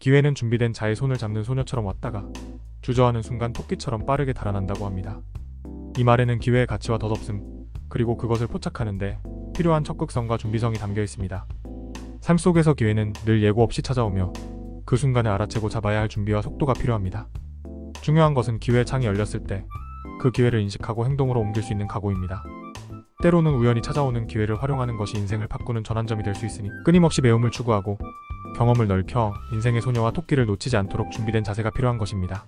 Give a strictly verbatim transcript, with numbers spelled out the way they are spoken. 기회는 준비된 자의 손을 잡는 소녀처럼 왔다가 주저하는 순간 토끼처럼 빠르게 달아난다고 합니다. 이 말에는 기회의 가치와 덧없음, 그리고 그것을 포착하는데 필요한 적극성과 준비성이 담겨 있습니다. 삶 속에서 기회는 늘 예고 없이 찾아오며 그 순간을 알아채고 잡아야 할 준비와 속도가 필요합니다. 중요한 것은 기회의 창이 열렸을 때 그 기회를 인식하고 행동으로 옮길 수 있는 각오입니다. 때로는 우연히 찾아오는 기회를 활용하는 것이 인생을 바꾸는 전환점이 될 수 있으니 끊임없이 배움을 추구하고 경험을 넓혀 인생의 소녀와 토끼를 놓치지 않도록 준비된 자세가 필요한 것입니다.